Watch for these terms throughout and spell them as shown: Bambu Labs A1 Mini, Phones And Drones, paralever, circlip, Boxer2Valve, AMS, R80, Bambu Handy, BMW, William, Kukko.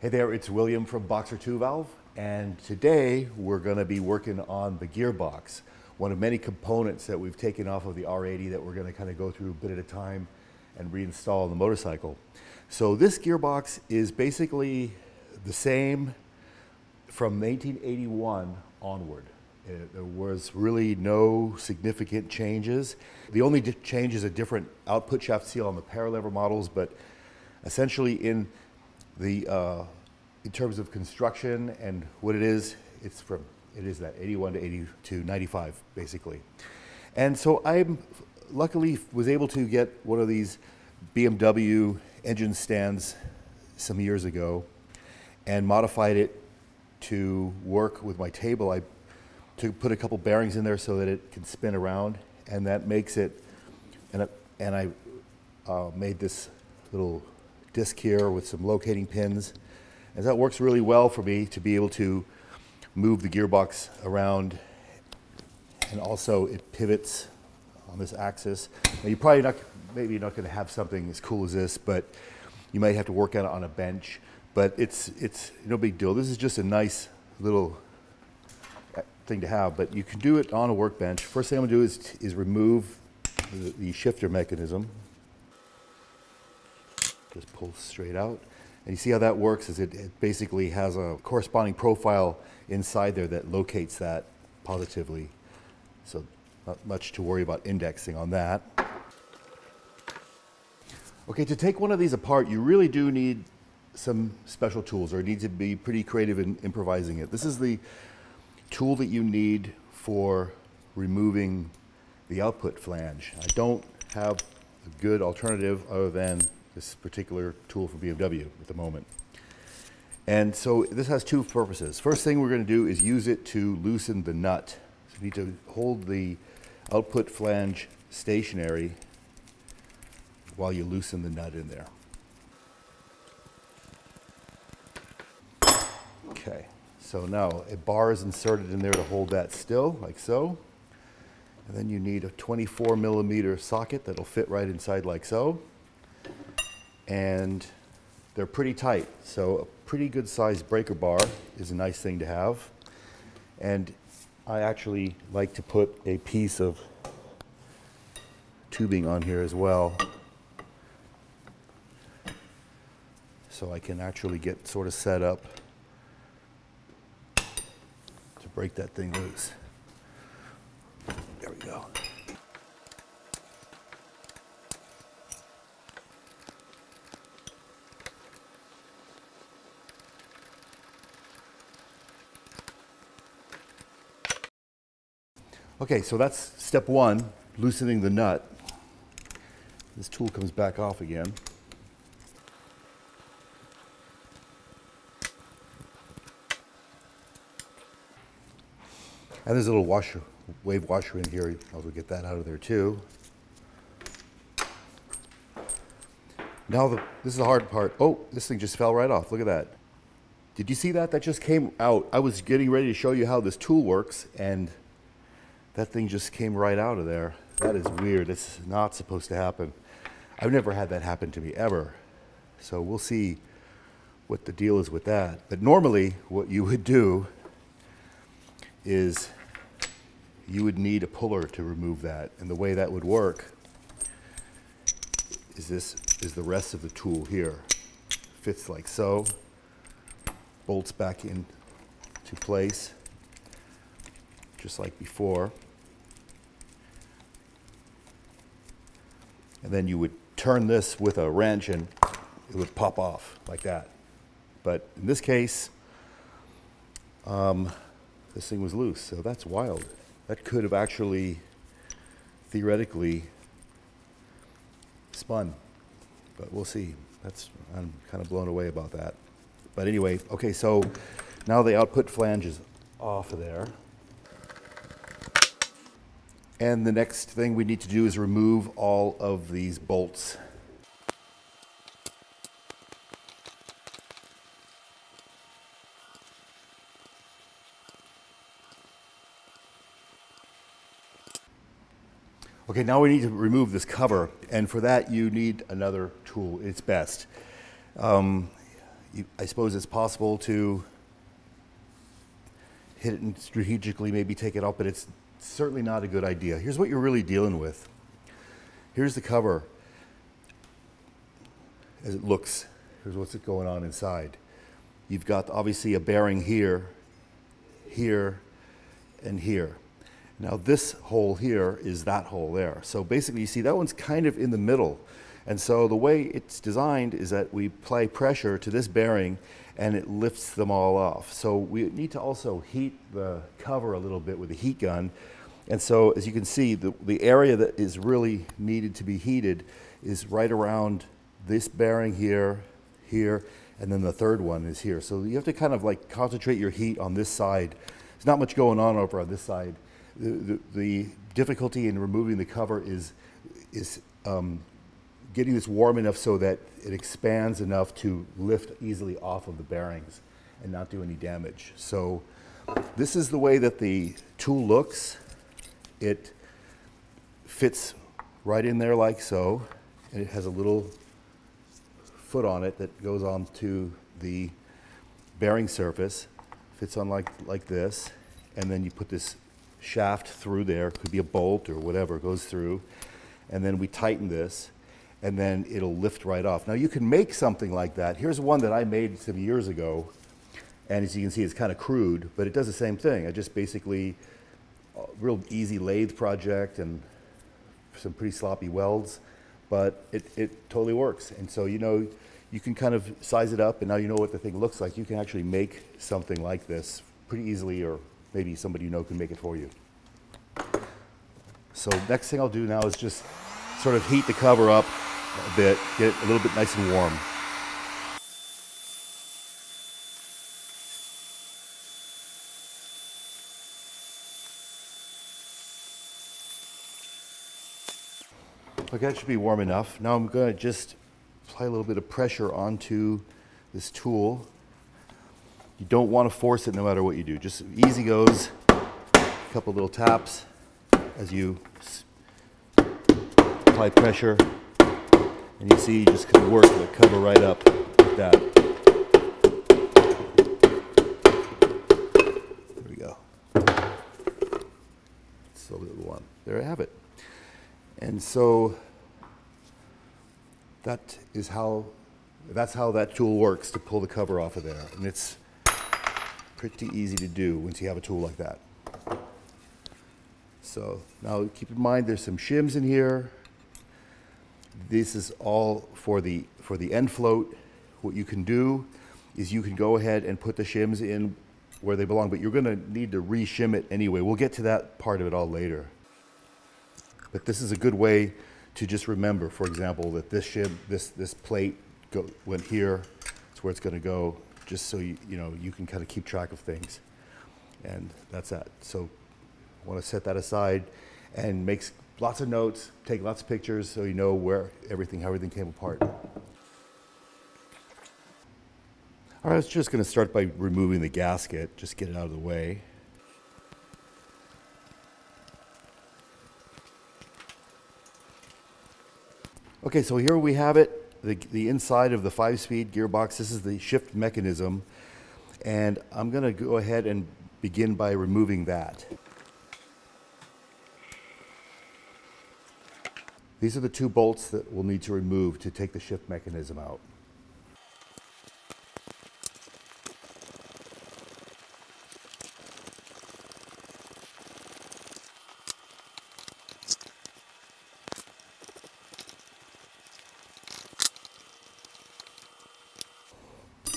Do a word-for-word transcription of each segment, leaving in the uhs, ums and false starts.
Hey there, it's William from Boxer two Valve, and today we're going to be working on the gearbox, one of many components that we've taken off of the R eighty that we're going to kind of go through a bit at a time and reinstall on the motorcycle. So this gearbox is basically the same from nineteen eighty-one onward. It, there was really no significant changes. The only change is a different output shaft seal on the paralever models, but essentially in The, uh, in terms of construction and what it is, it's from, it is that eighty-one to eighty-two, ninety-five basically. And so I luckily was able to get one of these B M W engine stands some years ago and modified it to work with my table. I to put a couple bearings in there so that it can spin around, and that makes it, and, it, and I uh, made this little disc here with some locating pins, and that works really well for me to be able to move the gearbox around, and also it pivots on this axis. Now you're probably not, maybe you're not going to have something as cool as this, but you might have to work on it on a bench, but it's, it's no big deal. This is just a nice little thing to have, but you can do it on a workbench. First thing I'm going to do is, is remove the, the shifter mechanism. Just pull straight out, and you see how that works is it, it basically has a corresponding profile inside there that locates that positively, so not much to worry about indexing on that. Okay, to take one of these apart you really do need some special tools, or you need to be pretty creative in improvising it. This is the tool that you need for removing the output flange. I don't have a good alternative other than this particular tool for B M W at the moment. And so this has two purposes. First thing we're going to do is use it to loosen the nut. So you need to hold the output flange stationary while you loosen the nut in there. Okay, so now a bar is inserted in there to hold that still, like so. And then you need a twenty-four millimeter socket that'll fit right inside, like so. And they're pretty tight, so a pretty good sized breaker bar is a nice thing to have. And I actually like to put a piece of tubing on here as well, so I can actually get sort of set up to break that thing loose. There we go. Okay, so that's step one, loosening the nut. This tool comes back off again. And there's a little washer, wave washer in here. You might as well get that out of there too. Now, the, this is the hard part. Oh, this thing just fell right off. Look at that. Did you see that? That just came out. I was getting ready to show you how this tool works, and that thing just came right out of there. That is weird. It's not supposed to happen. I've never had that happen to me ever. So we'll see what the deal is with that. But normally what you would do is you would need a puller to remove that. And the way that would work is this is the rest of the tool here. Fits like so, bolts back into place, just like before. And then you would turn this with a wrench and it would pop off like that. But in this case, um, this thing was loose, so that's wild. That could have actually theoretically spun, but we'll see. That's, I'm kind of blown away about that. But anyway, okay, so now the output flange is off of there. And the next thing we need to do is remove all of these bolts. Okay, now we need to remove this cover, and for that you need another tool. It's best. Um, you, I suppose it's possible to hit it and strategically maybe take it up, but it's certainly not a good idea. Here's what you're really dealing with. Here's the cover as it looks. Here's what's going on inside. You've got obviously a bearing here, here, and here. Now this hole here is that hole there. So basically you see that one's kind of in the middle. And so the way it's designed is that we apply pressure to this bearing and it lifts them all off. So we need to also heat the cover a little bit with a heat gun. And so as you can see, the, the area that is really needed to be heated is right around this bearing here, here, and then the third one is here. So you have to kind of like concentrate your heat on this side. There's not much going on over on this side. The, the, the difficulty in removing the cover is, is um, getting this warm enough so that it expands enough to lift easily off of the bearings and not do any damage. So this is the way that the tool looks. It fits right in there like so, and it has a little foot on it that goes onto the bearing surface, fits on like, like this, and then you put this shaft through there, could be a bolt or whatever, goes through, and then we tighten this, and then it'll lift right off. Now you can make something like that. Here's one that I made some years ago, and as you can see, it's kind of crude, but it does the same thing. I just basically, a real easy lathe project and some pretty sloppy welds, but it, it totally works. And so, you know, you can kind of size it up, and now you know what the thing looks like. You can actually make something like this pretty easily, or maybe somebody you know can make it for you. So next thing I'll do now is just sort of heat the cover up a bit, get it a little bit nice and warm. Okay, that should be warm enough. Now I'm going to just apply a little bit of pressure onto this tool. You don't want to force it no matter what you do. Just easy goes, a couple little taps as you apply pressure, and you see you just kind of work the cover right up like that. There we go. So little one. There I have it. And so that is how that's how that tool works to pull the cover off of there, and it's pretty easy to do once you have a tool like that. So now keep in mind there's some shims in here. This is all for the for the end float. What you can do is you can go ahead and put the shims in where they belong, but you're going to need to re-shim it anyway. We'll get to that part of it all later. But this is a good way to just remember, for example, that this shim, this this plate go, went here. It's where it's going to go, just so you you know you can kind of keep track of things. And that's that. So I want to set that aside and make lots of notes, take lots of pictures, so you know where everything, how everything came apart. All right, I was just going to start by removing the gasket, just get it out of the way. Okay, so here we have it, the, the inside of the five-speed gearbox. This is the shift mechanism, and I'm going to go ahead and begin by removing that. These are the two bolts that we'll need to remove to take the shift mechanism out.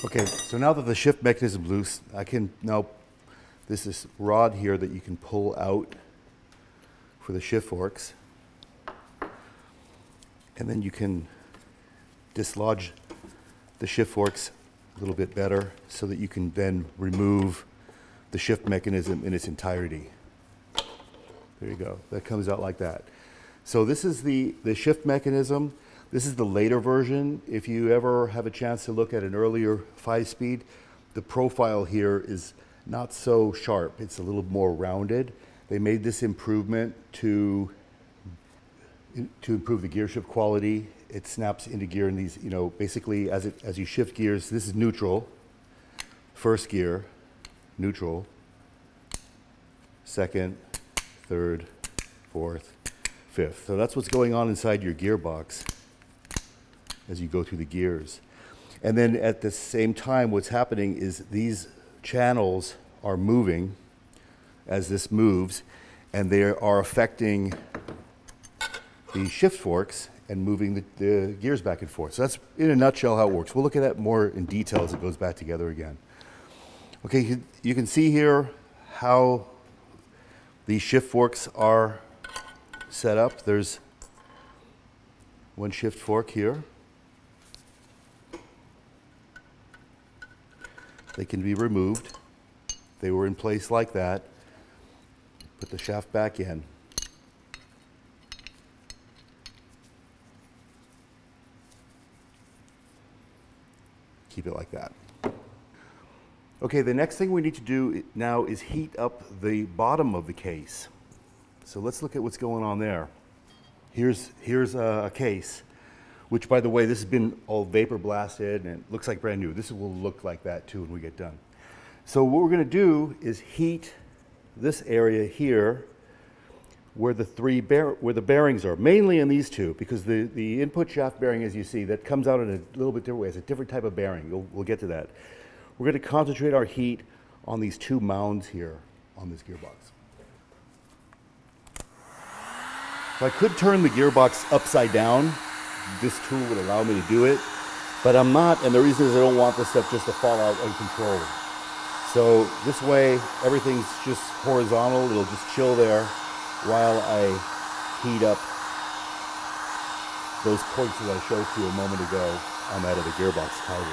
Okay, so now that the shift mechanism is loose, I can now, this is rod here that you can pull out for the shift forks, and then you can dislodge the shift forks a little bit better so that you can then remove the shift mechanism in its entirety. There you go, that comes out like that. So this is the, the shift mechanism. This is the later version. If you ever have a chance to look at an earlier five-speed, the profile here is not so sharp. It's a little more rounded. They made this improvement to, to improve the gearshift quality it snaps into gear in these, you know, basically as it as you shift gears. This is neutral, first gear, neutral, second, third, fourth, fifth. So that's what's going on inside your gearbox as you go through the gears. And then at the same time, what's happening is these channels are moving as this moves, and they are affecting the shift forks and moving the, the gears back and forth. So that's in a nutshell how it works. We'll look at that more in detail as it goes back together again. Okay, you can see here how the shift forks are set up. There's one shift fork here. They can be removed. They were in place like that. Put the shaft back in. Keep it like that. Okay, the next thing we need to do now is heat up the bottom of the case. So let's look at what's going on there. Here's, here's a case, which by the way, this has been all vapor blasted and it looks like brand new. This will look like that too when we get done. So what we're gonna do is heat this area here where the three bear, where the bearings are, mainly in these two, because the, the input shaft bearing, as you see, that comes out in a little bit different way. It's a different type of bearing. We'll, we'll get to that. We're going to concentrate our heat on these two mounds here on this gearbox. So I could turn the gearbox upside down. This tool would allow me to do it, but I'm not, and the reason is I don't want this stuff just to fall out uncontrolled. So this way, everything's just horizontal. It'll just chill there while I heat up those points that I showed you a moment ago on that of the gearbox tie-in.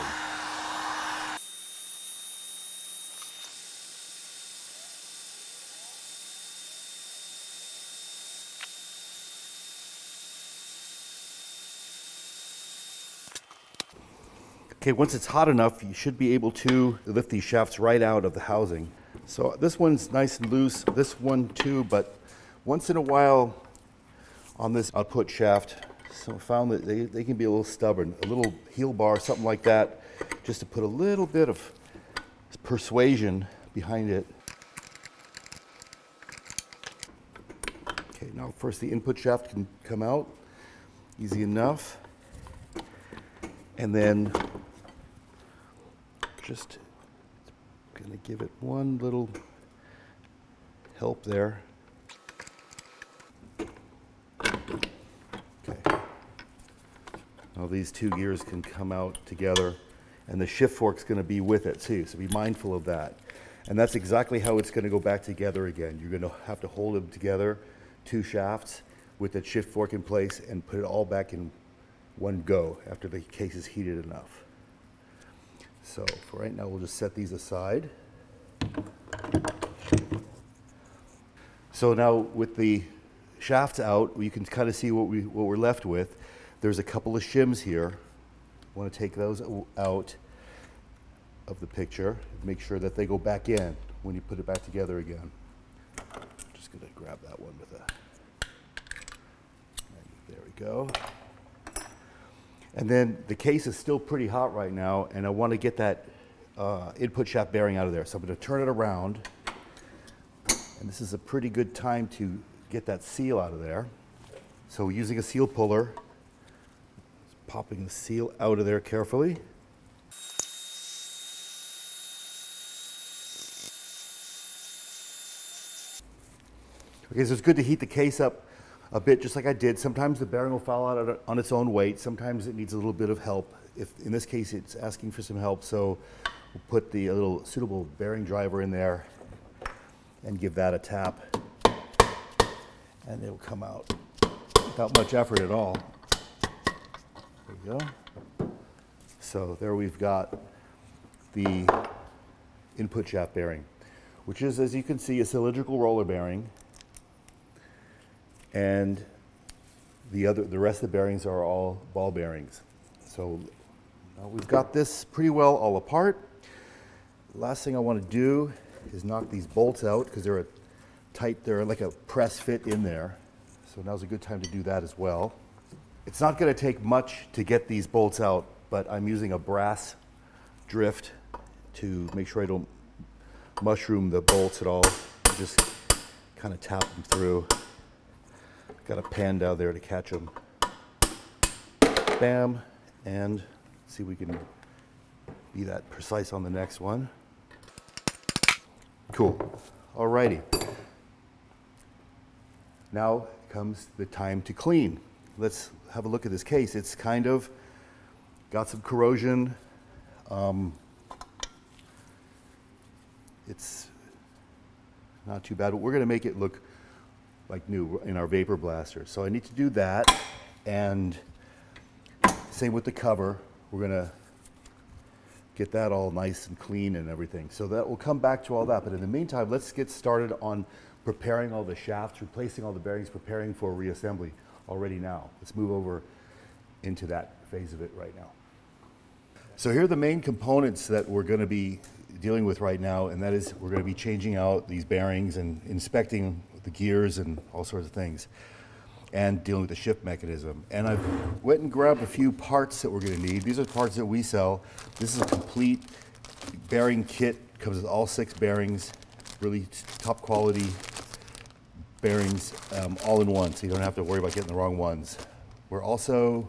Okay, once it's hot enough, you should be able to lift these shafts right out of the housing. So this one's nice and loose, this one too, but once in a while on this output shaft, so I found that they, they can be a little stubborn. A little heel bar, something like that, just to put a little bit of persuasion behind it. Okay, now first the input shaft can come out, easy enough, and then just gonna give it one little help there. Okay. Now these two gears can come out together and the shift fork's gonna be with it too, so be mindful of that. And that's exactly how it's gonna go back together again. You're gonna have to hold them together, two shafts, with that shift fork in place and put it all back in one go after the case is heated enough. So for right now, we'll just set these aside. So now with the shafts out, you can kind of see what, we, what we're left with. There's a couple of shims here. Want to take those out of the picture, make sure that they go back in when you put it back together again. I'm just going to grab that one with a, there we go. And then the case is still pretty hot right now, and I want to get that uh, input shaft bearing out of there. So I'm going to turn it around, and this is a pretty good time to get that seal out of there. So using a seal puller, just popping the seal out of there carefully. Okay, so it's good to heat the case up a bit, just like I did. Sometimes the bearing will fall out on its own weight. Sometimes it needs a little bit of help. If in this case it's asking for some help, so we'll put the a little suitable bearing driver in there and give that a tap, and it'll come out without much effort at all. There we go. So there we've got the input shaft bearing, which is, as you can see, a cylindrical roller bearing. And the other, the rest of the bearings are all ball bearings. So now we've got this pretty well all apart. Last thing I want to do is knock these bolts out because they're a tight, they're like a press fit in there. So now's a good time to do that as well. It's not going to take much to get these bolts out, but I'm using a brass drift to make sure I don't mushroom the bolts at all. Just kind of tap them through. Got a pan down there to catch them. Bam, and see if we can be that precise on the next one. Cool. Alrighty. Now comes the time to clean. Let's have a look at this case. It's kind of got some corrosion. Um, it's not too bad, but we're going to make it look like new in our vapor blaster. So I need to do that, and same with the cover. We're going to get that all nice and clean and everything. So that will come back to all that. But in the meantime, let's get started on preparing all the shafts, replacing all the bearings, preparing for reassembly already now. Let's move over into that phase of it right now. So here are the main components that we're going to be dealing with right now, and that is we're going to be changing out these bearings and inspecting the gears and all sorts of things, and dealing with the shift mechanism. And I went and grabbed a few parts that we're going to need. These are parts that we sell. This is a complete bearing kit. Comes with all six bearings, really top quality bearings, um, all in one, so you don't have to worry about getting the wrong ones. We're also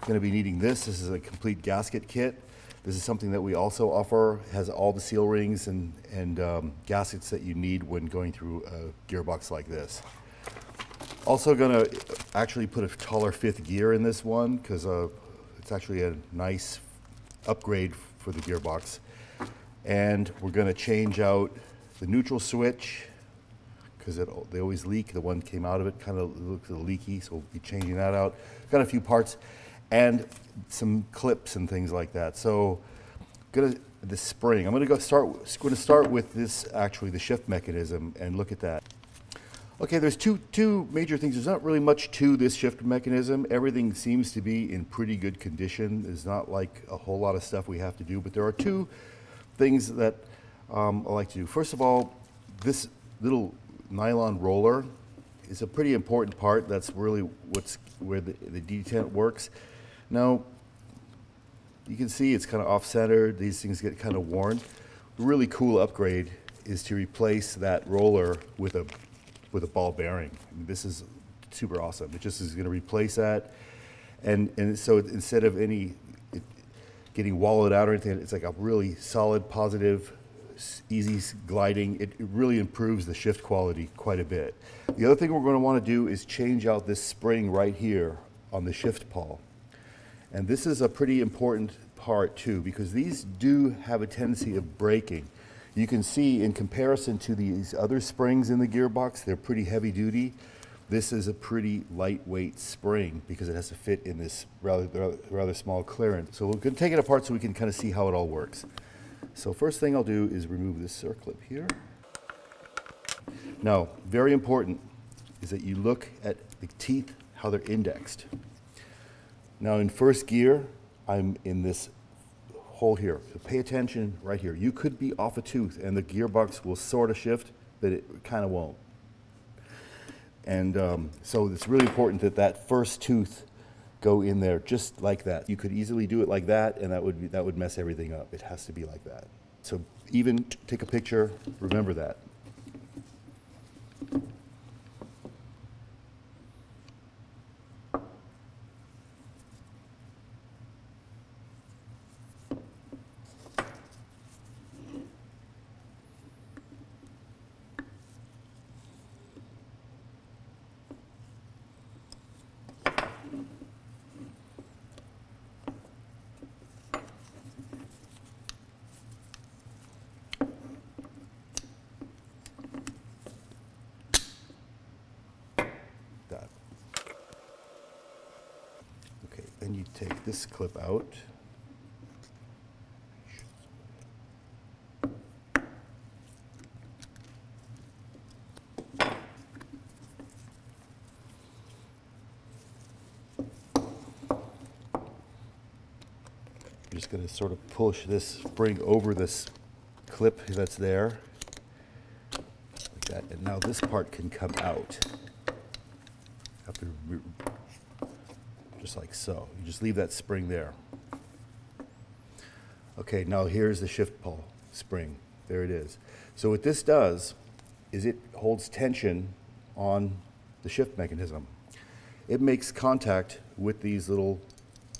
going to be needing this. This is a complete gasket kit. This is something that we also offer. It has all the seal rings and, and um, gaskets that you need when going through a gearbox like this. Also gonna actually put a taller fifth gear in this one because uh, it's actually a nice upgrade for the gearbox. And we're gonna change out the neutral switch because they always leak. The one came out of it kind of looks a little leaky, so we'll be changing that out. Got a few parts and some clips and things like that. So gonna the spring. I'm gonna go start. Gonna start with this actually the shift mechanism and look at that. Okay, there's two, two major things. There's not really much to this shift mechanism. Everything seems to be in pretty good condition. There's not like a whole lot of stuff we have to do, but there are two things that um, I like to do. First of all, this little nylon roller is a pretty important part. That's really what's where the, the detent works. Now, you can see it's kind of off-center. These things get kind of worn. The really cool upgrade is to replace that roller with a with a ball bearing. I mean, this is super awesome. It just is going to replace that. And, and so instead of any it getting wallowed out or anything, it's like a really solid, positive, easy gliding. It, it really improves the shift quality quite a bit. The other thing we're going to want to do is change out this spring right here on the shift pawl. And this is a pretty important part too, because these do have a tendency of breaking. You can see in comparison to these other springs in the gearbox, they're pretty heavy duty. This is a pretty lightweight spring because it has to fit in this rather, rather, rather small clearance. So we're going to take it apart so we can kind of see how it all works. So first thing I'll do is remove this circlip here. Now, very important is that you look at the teeth, how they're indexed. Now in first gear, I'm in this hole here, so pay attention right here. You could be off a tooth and the gearbox will sort of shift, but it kind of won't. And um, so it's really important that that first tooth go in there just like that. You could easily do it like that and that would, be, that would mess everything up. It has to be like that. So even take a picture, remember that. Then you take this clip out. You're just going to sort of push this spring over this clip that's there, like that. And now this part can come out after just like so. You just leave that spring there. Okay, now here's the shift pull spring. There it is. So what this does is it holds tension on the shift mechanism. It makes contact with these little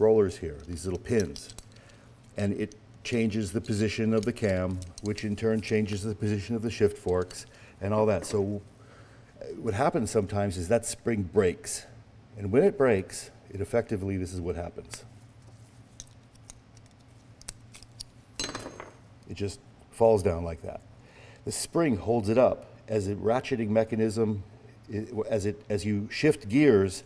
rollers here, these little pins, and it changes the position of the cam, which in turn changes the position of the shift forks and all that. So what happens sometimes is that spring breaks, and when it breaks, it effectively, this is what happens. It just falls down like that. The spring holds it up as a ratcheting mechanism. As it as you shift gears,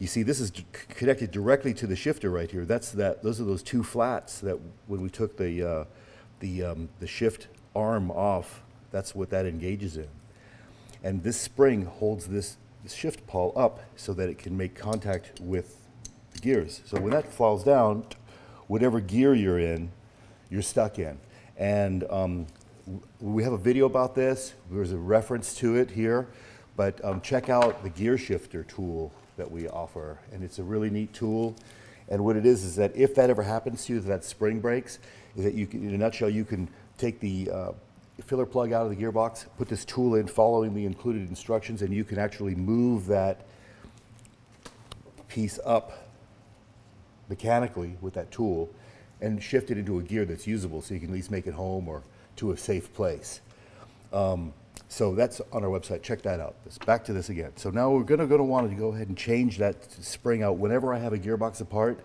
you see this is connected directly to the shifter right here. That's that. Those are those two flats that when we took the uh, the um, the shift arm off, that's what that engages in. And this spring holds this shift pawl up so that it can make contact with the gears. So when that falls down, whatever gear you're in, you're stuck in. And um, we have a video about this. There's a reference to it here. But um, check out the gear shifter tool that we offer. And it's a really neat tool. And what it is is that if that ever happens to you, that spring breaks, is that you can, in a nutshell, you can take the uh, filler plug out of the gearbox, put this tool in following the included instructions, and you can actually move that piece up mechanically with that tool and shift it into a gear that's usable so you can at least make it home or to a safe place. Um, So that's on our website. Check that out. Let's back to this again. So now we're going to, going to want to go ahead and change that spring out whenever I have a gearbox apart,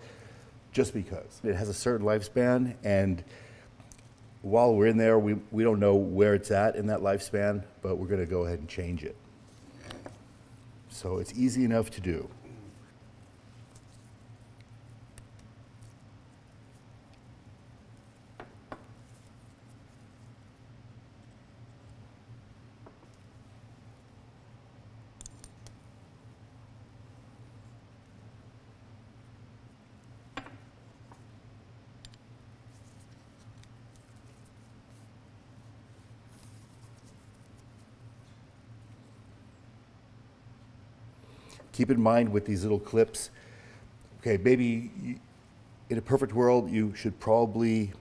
just because. It has a certain lifespan, and while we're in there, we, we don't know where it's at in that lifespan, but we're going to go ahead and change it. So it's easy enough to do. Keep in mind with these little clips, okay, maybe you, in a perfect world, you should probably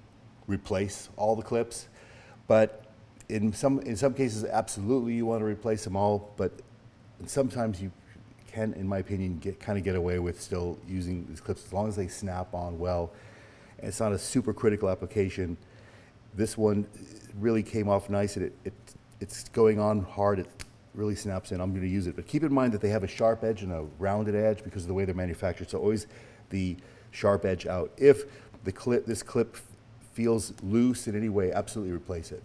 replace all the clips, but in some, in some cases, absolutely you want to replace them all, but sometimes you can, in my opinion, get, kind of get away with still using these clips as long as they snap on well. And it's not a super critical application. This one really came off nice, and it, it, it's going on hard. It, really snaps in. I'm going to use it, but keep in mind that they have a sharp edge and a rounded edge because of the way they're manufactured. So always the sharp edge out. If the clip, this clip feels loose in any way, absolutely replace it.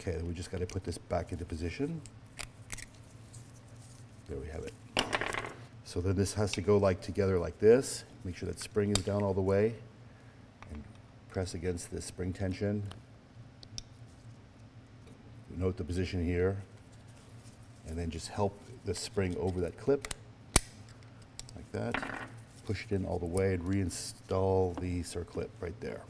Okay, we just got to put this back into position. There we have it. So then this has to go like together like this. Make sure that spring is down all the way. Press against the spring tension. Note the position here, and then just help the spring over that clip, like that. Push it in all the way and reinstall the circlip right there.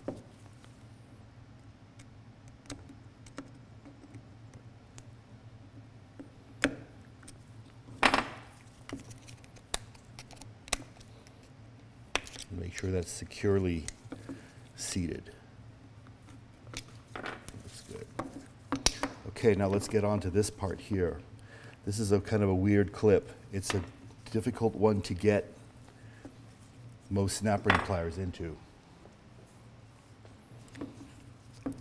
Make sure that's securely seated. Looks good. Okay, now let's get on to this part here. This is a kind of a weird clip. It's a difficult one to get most snap ring pliers into.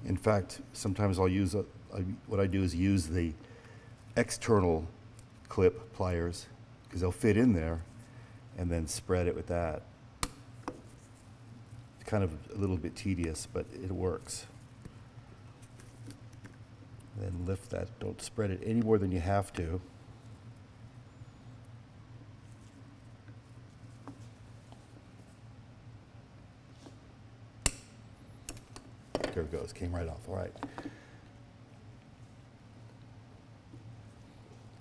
In fact, sometimes I'll use, a, I, what I do is use the external clip pliers because they'll fit in there, and then spread it with that. Kind of a little bit tedious, but it works. Then lift that. Don't spread it any more than you have to. There it goes. Came right off. All right.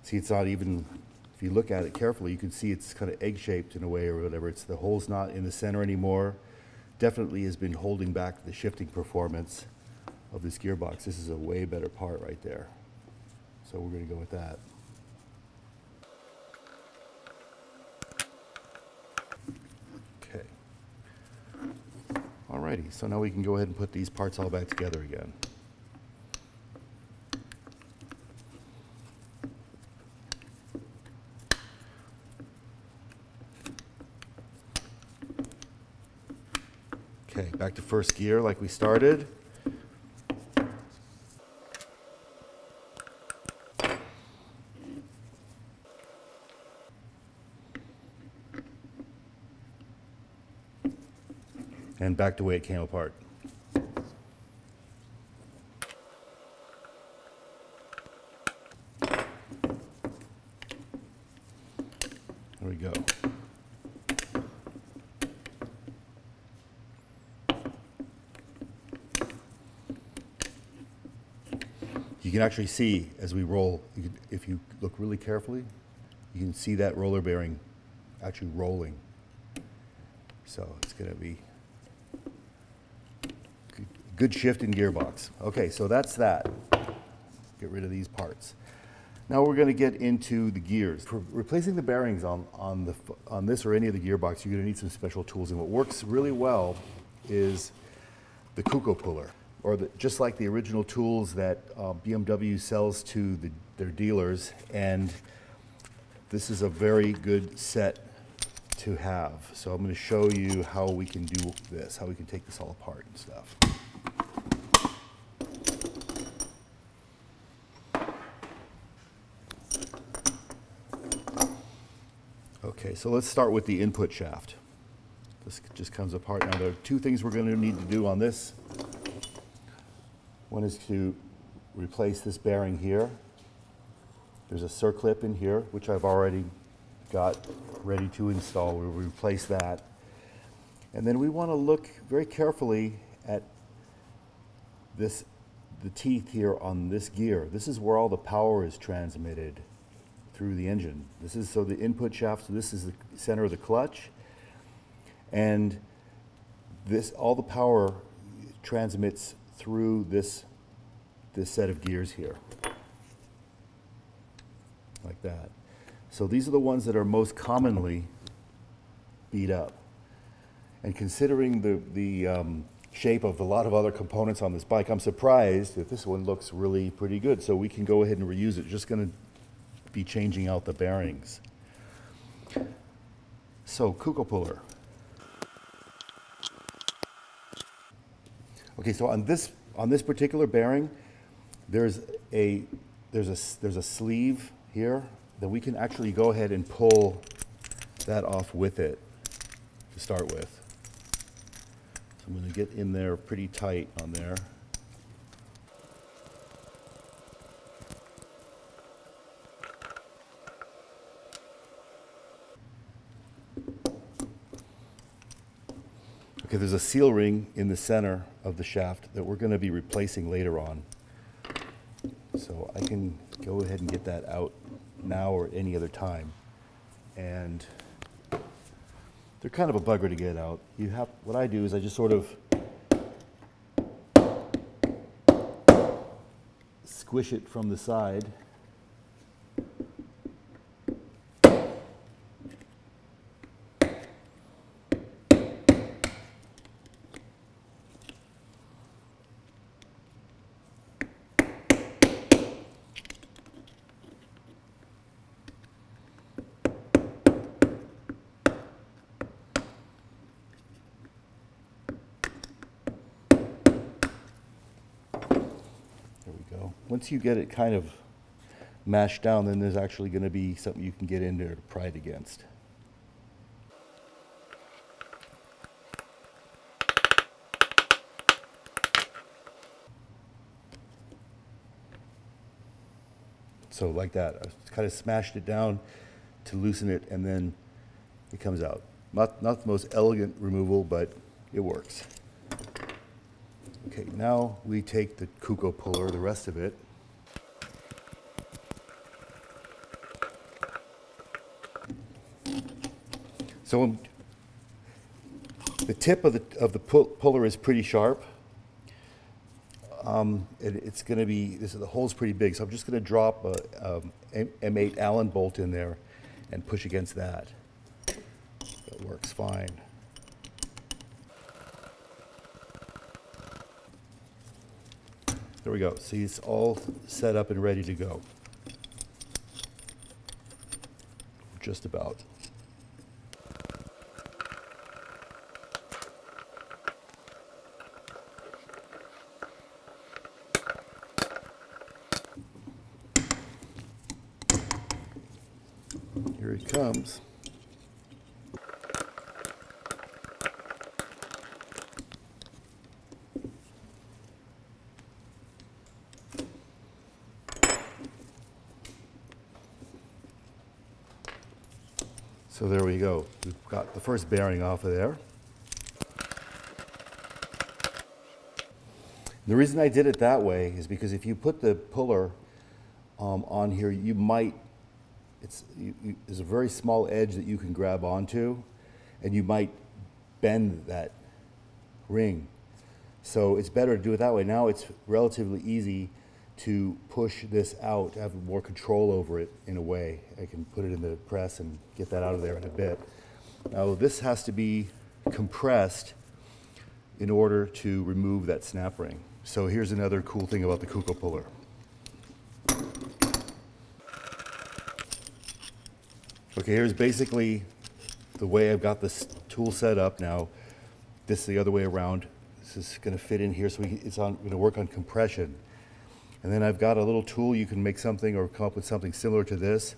See, it's not even, if you look at it carefully, you can see it's kind of egg-shaped in a way or whatever. It's the hole's not in the center anymore. Definitely has been holding back the shifting performance of this gearbox. This is a way better part right there. So we're going to go with that. Okay. Alrighty, so now we can go ahead and put these parts all back together again. Okay, back to first gear like we started. And back the way it came apart. There we go. You can actually see as we roll, you could, if you look really carefully, you can see that roller bearing actually rolling. So it's going to be good shift in gearbox. Okay, so that's that. Get rid of these parts. Now we're going to get into the gears. For replacing the bearings on, on, the, on this or any of the gearbox, you're going to need some special tools. And what works really well is the Kukko puller, or the, just like the original tools that uh, B M W sells to the, their dealers. And this is a very good set to have. So I'm going to show you how we can do this, how we can take this all apart and stuff. Okay, so let's start with the input shaft. This just comes apart. Now there are two things we're going to need to do on this. One is to replace this bearing here. There's a circlip in here, which I've already got ready to install. We'll replace that. And then we want to look very carefully at this, the teeth here on this gear. This is where all the power is transmitted through the engine. This is so the input shaft, so this is the center of the clutch, and this, all the power transmits through this this set of gears here, like that. So these are the ones that are most commonly beat up. And considering the the um, shape of a lot of other components on this bike, I'm surprised that this one looks really pretty good. So we can go ahead and reuse it. Just going to be changing out the bearings. So, Kukko puller. Okay, so on this on this particular bearing, there's a there's a there's a sleeve here that we can actually go ahead and pull that off with it to start with. So I'm going to get in there pretty tight on there. Okay, there's a seal ring in the center of the shaft that we're going to be replacing later on. So I can go ahead and get that out now or any other time. And they're kind of a bugger to get out. You have, what I do is I just sort of squish it from the side. Once you get it kind of mashed down, then there's actually going to be something you can get in there to pry it against. So like that, I kind of smashed it down to loosen it, and then it comes out. Not, not the most elegant removal, but it works. Okay, now we take the Kukko puller, the rest of it. So um, the tip of the, of the pull, puller is pretty sharp. Uh, Um, it, it's going to be, this, the hole's pretty big, so I'm just going to drop a um, M eight Allen bolt in there and push against that. That works fine. There we go. See, it's all set up and ready to go. Just about. Here he comes. So there we go. We've got the first bearing off of there. The reason I did it that way is because if you put the puller um, on here, you might, it's, you, you, there's a very small edge that you can grab onto, and you might bend that ring. So it's better to do it that way. Now it's relatively easy to push this out, have more control over it in a way. I can put it in the press and get that out of there in a bit. Now this has to be compressed in order to remove that snap ring. So here's another cool thing about the Kukko puller. Okay, here's basically the way I've got this tool set up now. This is the other way around. This is gonna fit in here, so we, it's on, gonna work on compression. And then I've got a little tool, you can make something or come up with something similar to this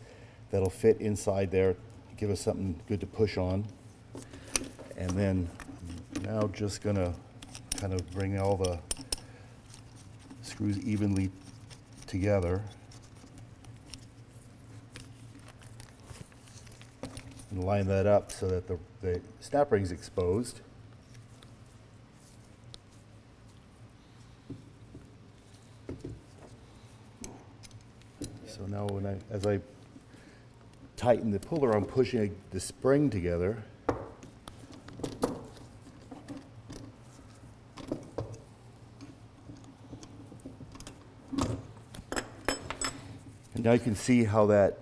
that'll fit inside there, give us something good to push on. And then I'm now just gonna kind of bring all the screws evenly together. And line that up so that the, the snap ring's exposed. So now when I, as I tighten the puller, I'm pushing the spring together. And now you can see how that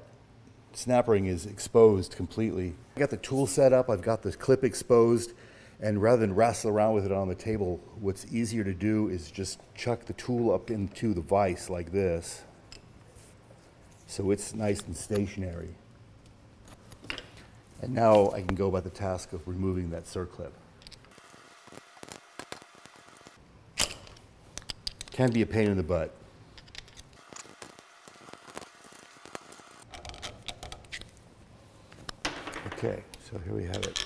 snap ring is exposed completely. I got the tool set up, I've got this clip exposed, and rather than wrestle around with it on the table, what's easier to do is just chuck the tool up into the vise like this. So it's nice and stationary. And now I can go about the task of removing that circlip. Can be a pain in the butt. Okay, so here we have it.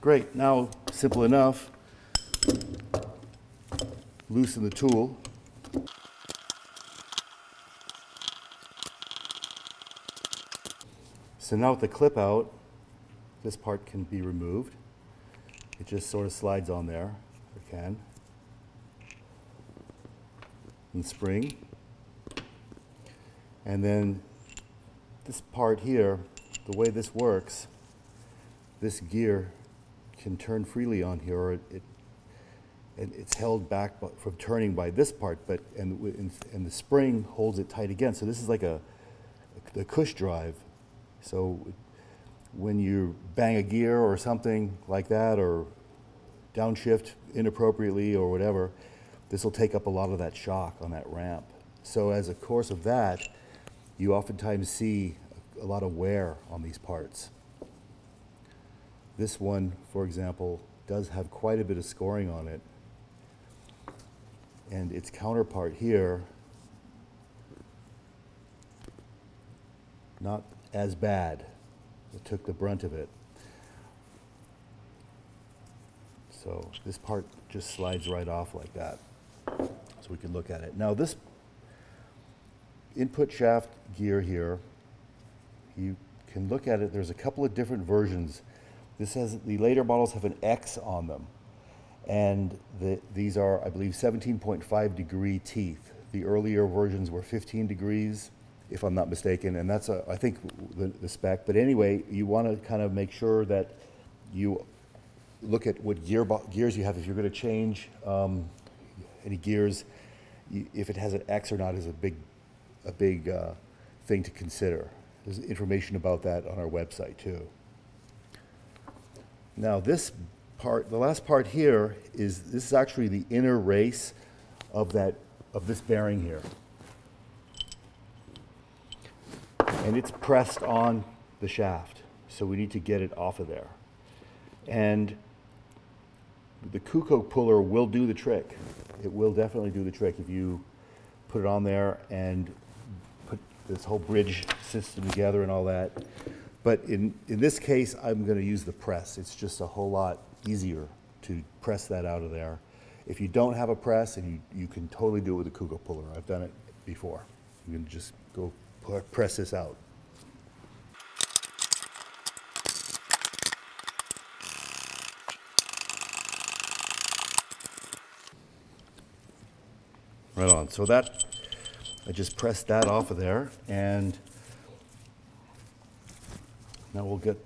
Great, now simple enough, loosen the tool. So now with the clip out, this part can be removed. It just sort of slides on there, if it can, and spring. And then this part here, the way this works, this gear can turn freely on here, or it, it and it's held back by, from turning by this part, but and, and and the spring holds it tight again. So this is like a the cush drive. So when you bang a gear or something like that, or downshift inappropriately or whatever, this will take up a lot of that shock on that ramp. So as a course of that, you oftentimes see a lot of wear on these parts. This one, for example, does have quite a bit of scoring on it. And its counterpart here, not as bad. It took the brunt of it. So this part just slides right off like that. So we can look at it. Now this input shaft gear here, you can look at it. There's a couple of different versions. This has, the later models have an X on them, and the, these are, I believe, seventeen point five degree teeth. The earlier versions were fifteen degrees, if I'm not mistaken, and that's, a, I think, the, the spec. But anyway, you want to kind of make sure that you look at what gear gears you have. If you're going to change um, any gears, you, if it has an X or not is a big, a big uh, thing to consider. There's information about that on our website, too. Now, this part, the last part here, is this is actually the inner race of that, of this bearing here. And it's pressed on the shaft, so we need to get it off of there. And the Kukko puller will do the trick. It will definitely do the trick if you put it on there and put this whole bridge system together and all that. But in, in this case, I'm going to use the press. It's just a whole lot easier to press that out of there. If you don't have a press, and you, you can totally do it with a Kukko puller. I've done it before. You can just go press this out. Right on. So that, I just pressed that off of there, and now we'll get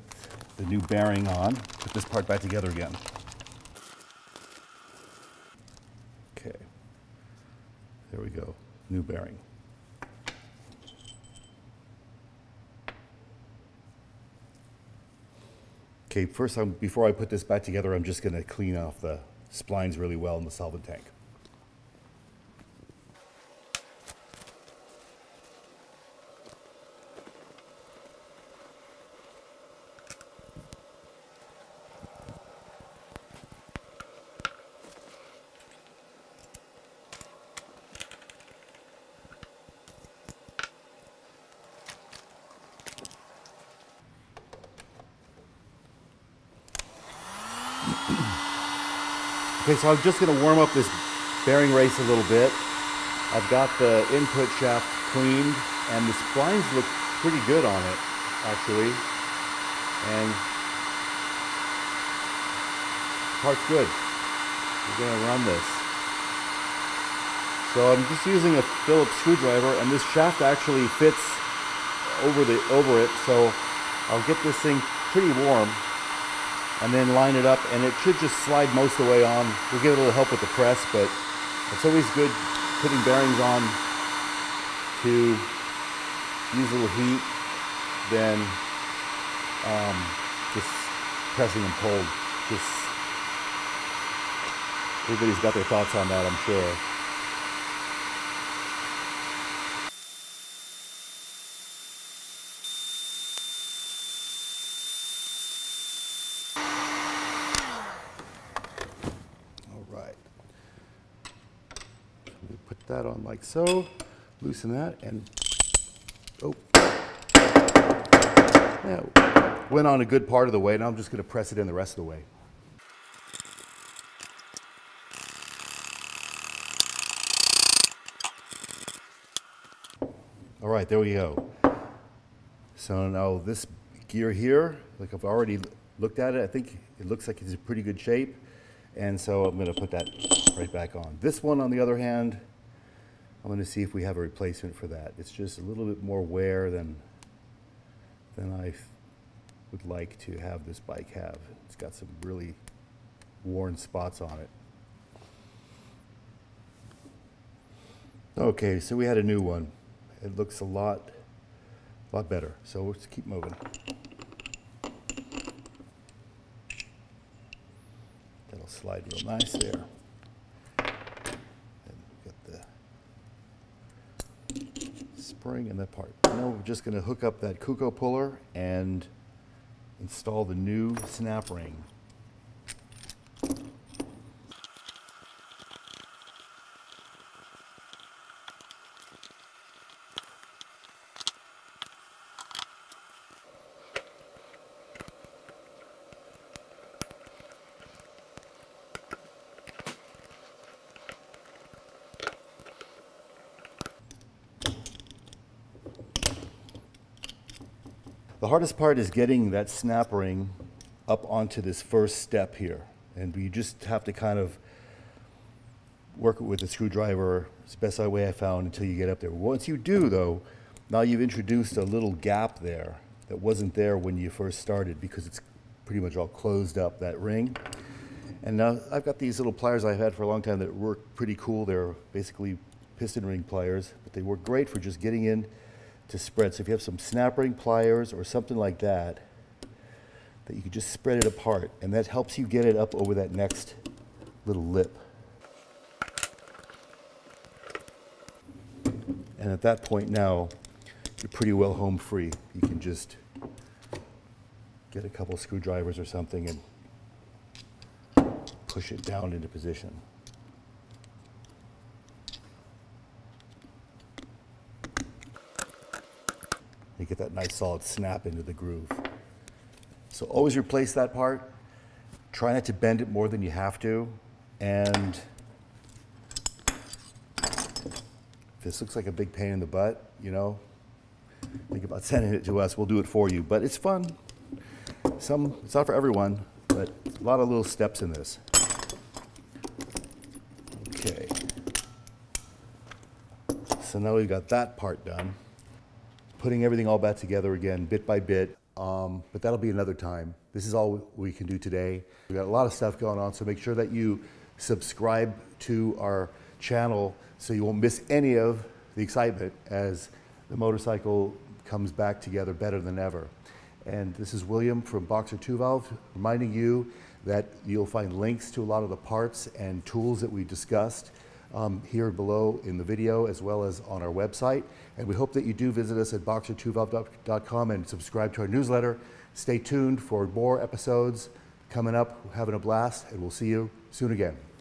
the new bearing on, put this part back together again. Okay, there we go, new bearing. Okay, first, I'm, before I put this back together, I'm just going to clean off the splines really well in the solvent tank. Okay, so I'm just going to warm up this bearing race a little bit. I've got the input shaft cleaned, and the splines look pretty good on it, actually. And the part's good. We're going to run this. So I'm just using a Phillips screwdriver, and this shaft actually fits over the over it. So I'll get this thing pretty warm, and then line it up, and it should just slide most of the way on. We'll give it a little help with the press, but it's always good putting bearings on to use a little heat than um, just pressing them cold. Just, everybody's got their thoughts on that, I'm sure. That on like so, loosen that, and oh, yeah, went on a good part of the way. Now I'm just going to press it in the rest of the way. All right, there we go. So now this gear here, like I've already looked at it, I think it looks like it's in pretty good shape, and so I'm going to put that right back on. This one, on the other hand, I'm going to see if we have a replacement for that. It's just a little bit more wear than, than I would like to have this bike have. It's got some really worn spots on it. Okay, so we had a new one. It looks a lot, a lot better. So let's keep moving. That'll slide real nice there. Spring and that part. Now we're just going to hook up that Kukko puller and install the new snap ring. The hardest part is getting that snap ring up onto this first step here. And you just have to kind of work it with a screwdriver. It's the best way I found until you get up there. Once you do, though, Now you've introduced a little gap there that wasn't there when you first started because it's pretty much all closed up, that ring. And now I've got these little pliers I've had for a long time that work pretty cool. They're basically piston ring pliers, but they work great for just getting in to spread. So if you have some snap ring pliers or something like that, that you can just spread it apart, and that helps you get it up over that next little lip. And at that point now, you're pretty well home free. You can just get a couple screwdrivers or something and push it down into position. You get that nice solid snap into the groove. So always replace that part. Try not to bend it more than you have to. And if this looks like a big pain in the butt, you know, think about sending it to us. We'll do it for you. But it's fun. Some, it's not for everyone, but a lot of little steps in this. Okay. So now we've got that part done. Putting everything all back together again, bit by bit. Um, but that'll be another time. This is all we can do today. We've got a lot of stuff going on, so make sure that you subscribe to our channel so you won't miss any of the excitement as the motorcycle comes back together better than ever. And this is William from Boxer two Valve reminding you that you'll find links to a lot of the parts and tools that we discussed um, here below in the video as well as on our website. And we hope that you do visit us at boxer two valve dot com and subscribe to our newsletter. Stay tuned for more episodes coming up. We're having a blast, and we'll see you soon again.